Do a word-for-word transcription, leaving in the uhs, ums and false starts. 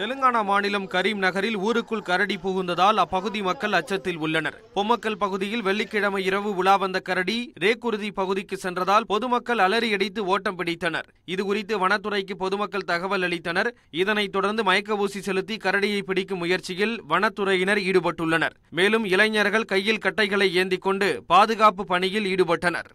தெலுங்கானா மாநிலம் கரீம் நகரில் ஊருக்குள் கரடி புகுந்ததால் அப்பகுதி மக்கள் அச்சத்தில் உள்ளனர். பொம்மக்கல் பகுதியில் வெள்ளிக்கிழமை இரவு உலா வந்த கரடி ரேக்குருதி பகுதிக்கு சென்றதால் பொதுமக்கள் அலறியடித்து ஓட்டம் பிடித்தனர். இதுகுறித்து வனத்துறைக்கு பொதுமக்கள் தகவல் அளித்தனர். இதனைத் தொடர்ந்து மயக்க ஊசி செலுத்தி கரடியை பிடிக்கும் முயற்சியில் வனத்துறையினர் ஈடுபட்டுள்ளனர். மேலும் இளைஞர்கள் கையில் கட்டைகளை ஏந்திக் கொண்டு பாதுகாப்பு பணியில் ஈடுபட்டனர்.